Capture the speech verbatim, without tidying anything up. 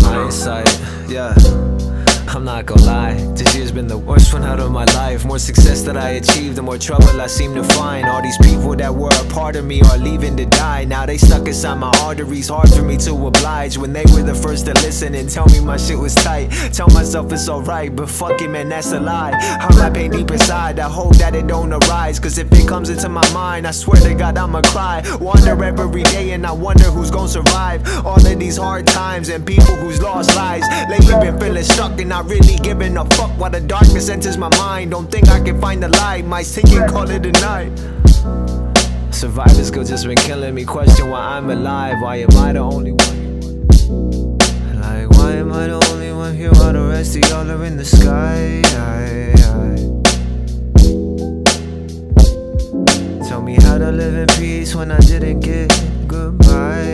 Hindsight, yeah, I'm not gonna lie, this year's been the worst one out of my life. More success that I achieved, the more trouble I seem to find. All these people that were a part of me are leaving to die. Now they stuck inside my arteries, hard for me to oblige. When they were the first to listen and tell me my shit was tight, tell myself it's alright, but fuck it man, that's a lie. How my pain deep inside, I hope that it don't arise, cause if it comes into my mind, I swear to God I'ma cry. Wander every day and I wonder who's gonna survive all of these hard times and people who's lost lives. Lately been feeling stuck and I not really giving a fuck while the darkness enters my mind. Don't think I can find the light, might sink and call it a night. Survivor's guilt just been killing me. Question why I'm alive, why am I the only one? Like why am I the only one here while the rest of y'all are in the sky? I, I. Tell me how to live in peace when I didn't get goodbye.